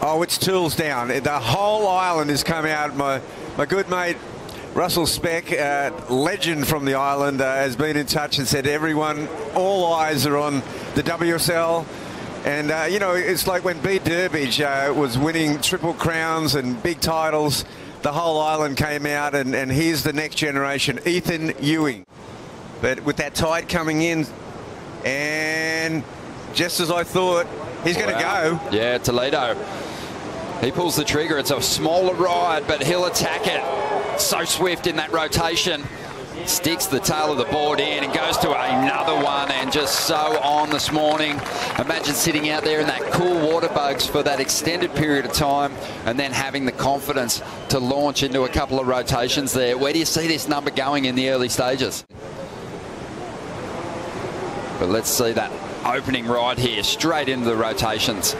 Oh, it's tools down. The whole island has come out. My good mate, Russell Speck, legend from the island, has been in touch and said everyone, all eyes are on the WSL. And, you know, it's like when B. Derbidge was winning triple crowns and big titles, the whole island came out, and here's the next generation, Ethan Ewing. But with that tide coming in, and just as I thought, he's going to go. Yeah, Toledo. He pulls the trigger. It's a smaller ride, but he'll attack it. So swift in that rotation. Sticks the tail of the board in and goes to another one, and just so on this morning. Imagine sitting out there in that cool water bugs for that extended period of time and then having the confidence to launch into a couple of rotations there. Where do you see this number going in the early stages? But let's see that opening ride here, straight into the rotations.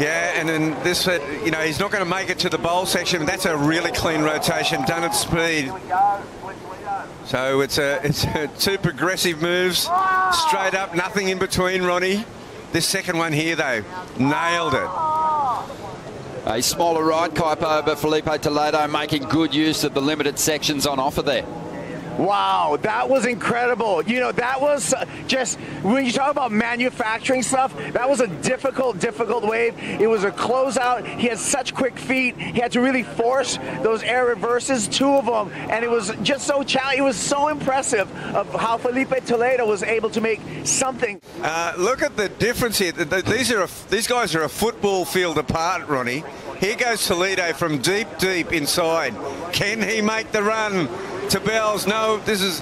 Yeah, and then this, you know, he's not going to make it to the bowl section. That's a really clean rotation, done at speed. So it's two progressive moves, straight up, nothing in between, Ronnie. This second one here, though, nailed it. A smaller ride, Kaipo, but Filipe Toledo making good use of the limited sections on offer there. Wow, that was incredible. You know, that was just, when you talk about manufacturing stuff, that was a difficult wave. It was a closeout. He had such quick feet. He had to really force those air reverses, two of them, and it was just so challenging. It was so impressive of how Filipe Toledo was able to make something. Look at the difference here. These guys are a football field apart, Ronnie. Here goes Toledo from deep inside. Can he make the run to Bells? No, this is...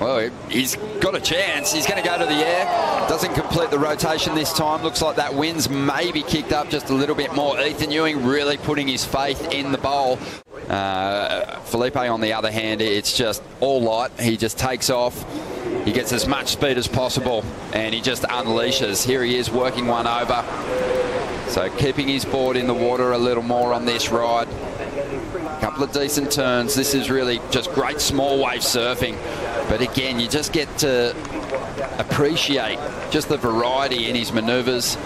Well, he's got a chance. He's going to go to the air. Doesn't complete the rotation this time. Looks like that wind's maybe kicked up just a little bit more. Ethan Ewing really putting his faith in the bowl. Felipe, on the other hand, it's just all light. He just takes off. He gets as much speed as possible, and he just unleashes. Here he is working one over. So keeping his board in the water a little more on this ride. Couple of decent turns. This is really just great small wave surfing. But again, you just get to appreciate just the variety in his manoeuvres.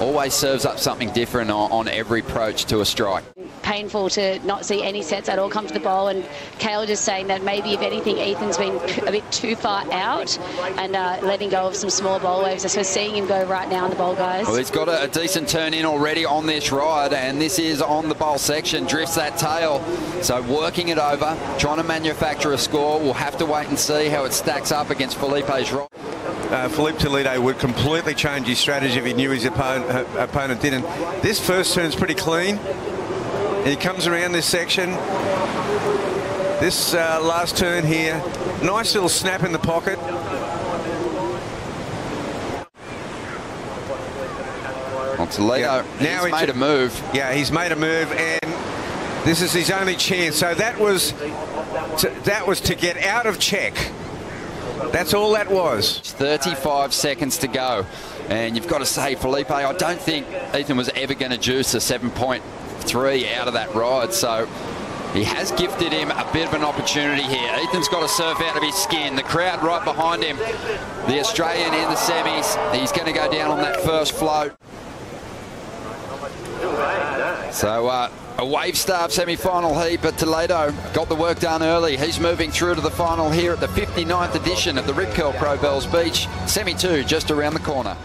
Always serves up something different on every approach to a strike. Painful to not see any sets at all come to the bowl, and Kale just saying that maybe if anything, Ethan's been a bit too far out and letting go of some small bowl waves. So seeing him go right now on the bowl, guys. Well, he's got a decent turn in already on this ride, and this is on the bowl section. Drifts that tail, so working it over, trying to manufacture a score. We'll have to wait and see how it stacks up against Felipe's ride. Filipe Toledo would completely change his strategy if he knew his opponent didn't. This first turn's pretty clean. He comes around this section. This last turn here, nice little snap in the pocket. On Toledo, yeah. Now he's made a move. Yeah, he's made a move, and this is his only chance. So that was to get out of check. That's all that was. 35 seconds to go, and you've got to say, Filipe, I don't think Ethan was ever going to juice a 7.3 out of that ride, so he has gifted him a bit of an opportunity here. Ethan's got to surf out of his skin. The crowd right behind him, the Australian in the semis. He's going to go down on that first float. So a wave starved semi-final heat, but Toledo got the work done early. He's moving through to the final here at the 59th edition of the Rip Curl Pro Bells Beach. Semi 2 just around the corner.